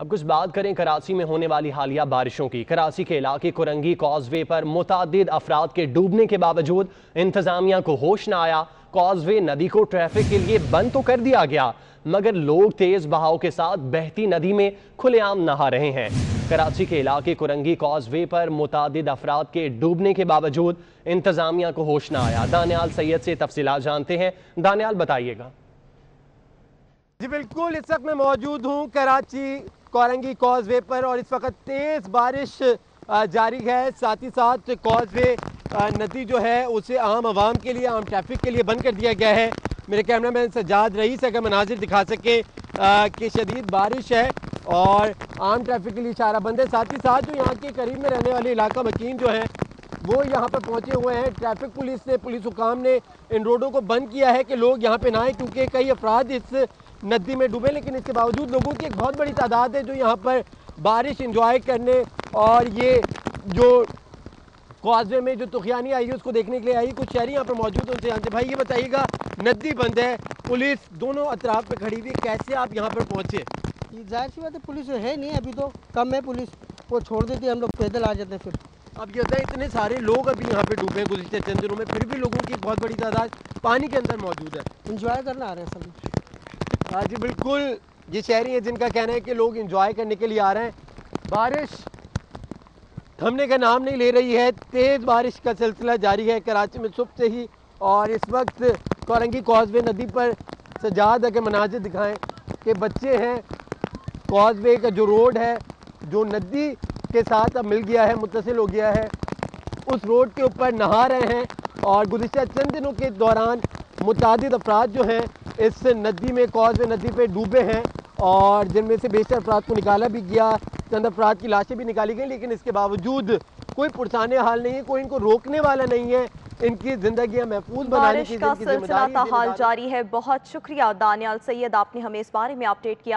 अब कुछ बात करें कराची में होने वाली हालिया बारिशों की। कराची के इलाके कोरंगी कॉजवे पर मुतादिद अफराद के डूबने के बावजूद इंतजामिया को होश न आया। कॉजवे नदी को ट्रैफिक के लिए बंद तो कर दिया गया, मगर लोग तेज बहाव के साथ बहती नदी में खुलेआम नहा रहे हैं। कराची के इलाके कोरंगी कॉजवे पर मुतादिद अफराद के डूबने के बावजूद इंतजामिया को होश न आया। दानियाल सैयद से तफसीलात जानते हैं। दानियाल, बताइएगा। जी बिल्कुल, इस वक्त मैं मौजूद हूँ कराची कोरंगी कॉजवे पर और इस वक्त तेज़ बारिश जारी है। साथ ही साथ कॉजवे नदी जो है उसे आम आवाम के लिए, आम ट्रैफिक के लिए बंद कर दिया गया है। मेरे कैमरा मैन सज्जाद रईस अगर मनाजिर दिखा सके कि शदीद बारिश है और आम ट्रैफिक के लिए इशारा बंद है। साथ ही साथ जो यहाँ के करीब में रहने वाले इलाका वकीन जो हैं वो यहाँ पर पहुँचे हुए हैं। ट्रैफिक पुलिस हुकाम ने इन रोडों को बंद किया है कि लोग यहाँ पर ना आए, क्योंकि कई अफराद इस नदी में डूबे। लेकिन इसके बावजूद लोगों की एक बहुत बड़ी तादाद है जो यहाँ पर बारिश एंजॉय करने और ये जो कॉजवे में जो तुखियानी आई है उसको देखने के लिए आई। कुछ शहरी यहाँ पर मौजूद होते हैं। भाई, ये बताइएगा, नदी बंद है, पुलिस दोनों अतराफ पे खड़ी हुई, कैसे आप यहाँ पर पहुँचे? जाहिर सी बात है, पुलिस है नहीं, अभी तो कम है पुलिस, वो छोड़ देती है, हम लोग पैदल आ जाते हैं। फिर अब ये होता है इतने सारे लोग अभी यहाँ पे डूबे हैं गुज़श्ते चंद दिनों में, फिर भी लोगों की बहुत बड़ी तादाद पानी के अंदर मौजूद है, इंजॉय करना आ रहे हैं सब। हाँ जी बिल्कुल, ये शहरी हैं जिनका कहना है कि लोग एंजॉय करने के लिए आ रहे हैं। बारिश थमने का नाम नहीं ले रही है, तेज़ बारिश का सिलसिला जारी है कराची में सुबह से ही। और इस वक्त कोरंगी कॉजवे नदी पर सजाद अगर मनाजिर दिखाएं कि बच्चे हैं, कॉजवे का जो रोड है जो नदी के साथ अब मिल गया है, मुत्तसिल हो गया है, उस रोड के ऊपर नहा रहे हैं। और गुज़िश्ता चंद दिनों के दौरान मुतादिद अफराद जो हैं इस नदी में, कॉजवे नदी पे डूबे हैं और जिनमें से बेशतर अफराद को निकाला भी गया, चंद अफराद की लाशें भी निकाली गई। लेकिन इसके बावजूद कोई पुरसाने हाल नहीं है, कोई इनको रोकने वाला नहीं है, इनकी जिंदगियां महफूज बनाने की जिम्मेदारी जारी है। बहुत शुक्रिया दानियाल सैयद, आपने हमें इस बारे में अपडेट किया।